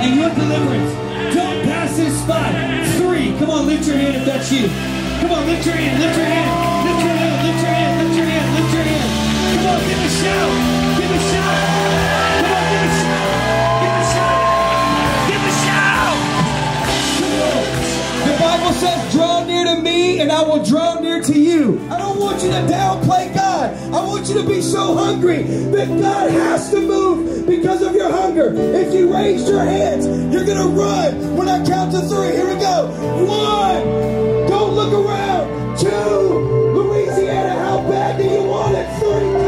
and your deliverance. Don't pass this spot. 3. Come on, lift your hand if that's you. Come on, lift your hand, lift your hand, lift your hand, lift your hand, lift your hand, lift your hand. Come on, give a shout, give a shout. Come on, give a shout, give a shout, give a shout. Come on. The Bible says, draw near to me and I will draw near to you. I don't want you to downplay God. I want you to be so hungry that God has to move because of your hunger. If you raise your hands, you're going to run when I count to 3. Here we go. 1, don't look around. 2, Louisiana, how bad do you want it? 3,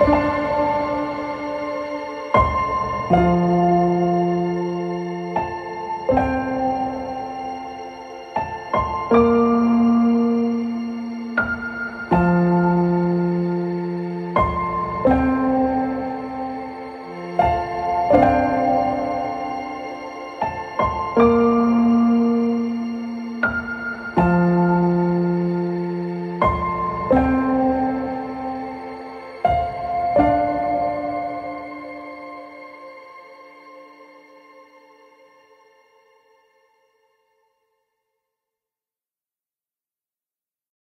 come on now.